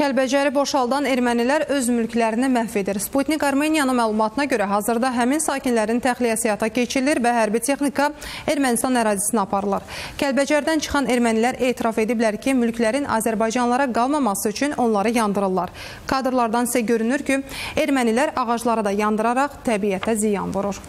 Kəlbəcəri boşaldan ermənilər öz mülklərini məhv edir. Sputnik Armeniyanın məlumatına görə hazırda həmin sakinlərin təxliyəsi həyata keçirilir və hərbi texnika Ermənistan ərazisinə aparılır. Kəlbəcərdən çıxan ermənilər etiraf ediblər ki, mülklərin Azərbaycanlara qalmaması üçün onları yandırırlar. Kadrlardan isə görünür ki, ermənilər ağacları da yandıraraq təbiətə ziyan vurur.